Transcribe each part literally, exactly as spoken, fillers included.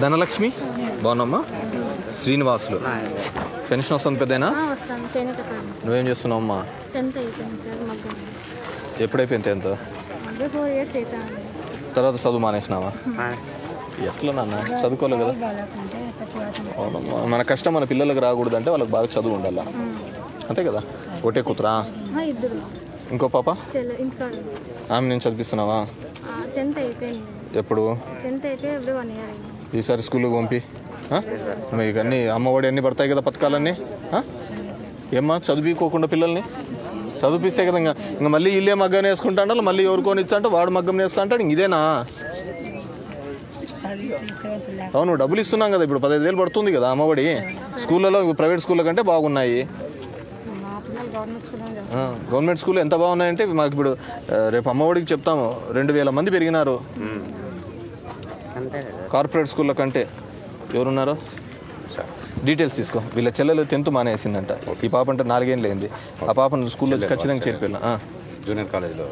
Dhana Lakshmi, Bonamma, Srinivasulu. Pension వస్తుంది పెద్దనా? ఆ వస్తుంది చేనేత పని. నువ్వేం చేస్తున్నావు అమ్మా? టెన్త్ అయిపోయింది సార్ మగ్గం. ఎప్పుడు అయిపోయింది టెన్త్? అదే ఫోర్ ఇయర్స్ అయితాంది. తర్వాత చదువు మానేసినావా? ఆ. ఎట్లా నాన్న చదువుకోలే కదా? అవునమ్మా మన కష్టం మన పిల్లలకు రాకూడదు అంటే వాళ్ళకి బాగా చదువు ఉండాలి. అంతే కదా? ఒకటే కూతురా? ఆ ఇద్దరు. ఇంకో పాప? చెల్ల ఇంకా. ఆమె నేను చదివిస్తున్నావా? ఆ టెన్త్ అయిపోయింది. ఎప్పుడు? టెన్త్ అయితే ఎప్పుడు వన్ ఇయర్ అయింది. ఈసారి స్కూల్కి పంపి మీకు అన్నీ అమ్మఒడి అన్నీ పడతాయి కదా పథకాలన్నీ ఏమ్మా చదివిపోకుండా పిల్లల్ని చదివిస్తే కదా ఇంకా ఇంకా మళ్ళీ ఇల్లే మగ్గం వేసుకుంటాడు మళ్ళీ ఎవరికొని ఇచ్చా వాడు మగ్గం వేస్తా అంటాడు ఇదేనా అవును డబ్బులు ఇస్తున్నాం కదా ఇప్పుడు పదహైదు వేలు పడుతుంది కదా అమ్మఒడి స్కూళ్ళలో ప్రైవేట్ స్కూళ్ళ కంటే బాగున్నాయి గవర్నమెంట్ స్కూల్ ఎంత బాగున్నాయంటే మాకు ఇప్పుడు రేపు అమ్మఒడికి చెప్తాము రెండు వేల మంది పెరిగినారు కార్పొరేట్ స్కూళ్ళ కంటే ఎవరున్నారో డీటెయిల్స్ తీసుకో వీళ్ళ చెల్లెలు టెన్త్ మానేసిందంట ఈ పాప అంటే నాలుగేళ్ళు అయింది ఆ పాపను స్కూల్లో ఖచ్చితంగా చేర్పాను జూనియర్ కాలేజ్లో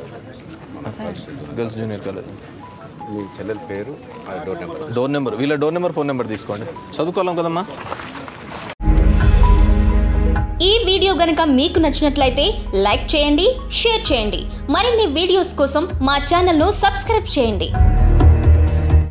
గర్ల్స్ జూనియర్ కాలేజ్ మీ చెల్లెల పేరు డోర్ నెంబర్ వీళ్ళ డోర్ నెంబర్ ఫోన్ నెంబర్ తీసుకోండి చదువుకోలేం కదమ్మా ఈ వీడియో గనక మీకు నచ్చినట్లయితే లైక్ చేయండి షేర్ చేయండి మరిన్ని వీడియోస్ కోసం మా ఛానల్ను సబ్స్క్రైబ్ చేయండి.